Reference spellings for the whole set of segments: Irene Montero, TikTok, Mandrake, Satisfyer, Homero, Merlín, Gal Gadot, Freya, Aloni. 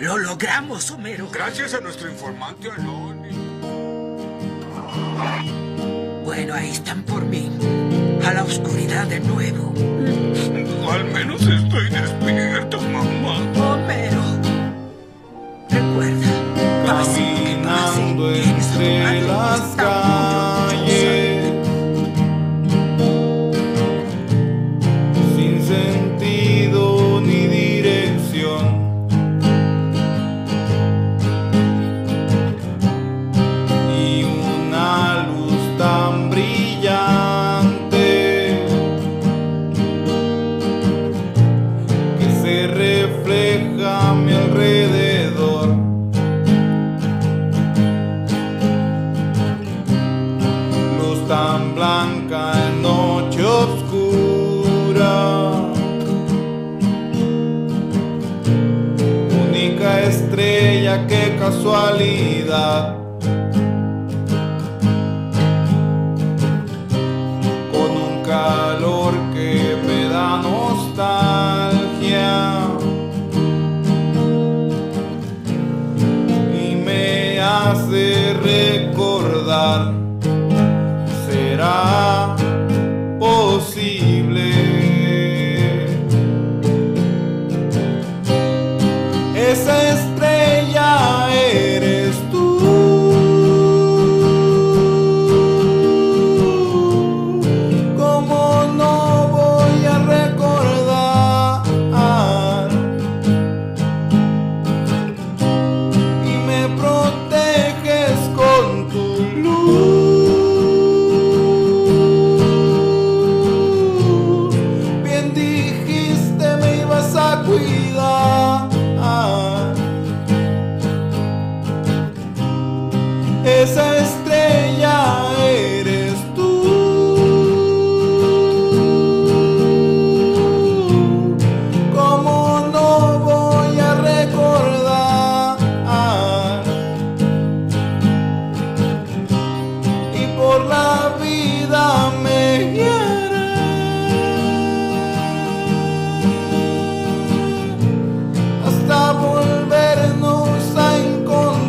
¡Lo logramos, Homero! Gracias a nuestro informante Aloni. Bueno, ahí están por mí. A la oscuridad de nuevo. Al menos estoy despierto, mamá. Homero, recuerda. Caminando entre las calles, sin sentido ni dirección, y una luz tan brillante que se refleja a mi alrededor. Tan blanca en noche oscura, única estrella, qué casualidad, con un calor que me da nostalgia y me hace recordar. ¿Será posible? Esa estrella eres tú. ¿Cómo no voy a recordar? Y me proteges con tu luz. Esa estrella eres tú. ¿Cómo no voy a recordar? Y por la vida me guiaré hasta volvernos a encontrar.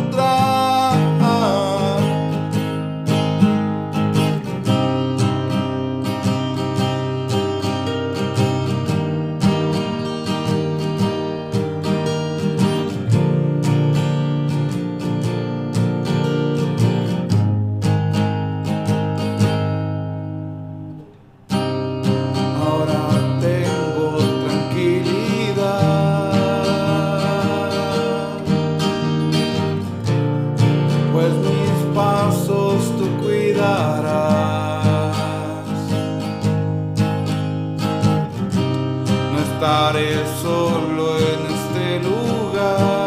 No estaré solo en este lugar.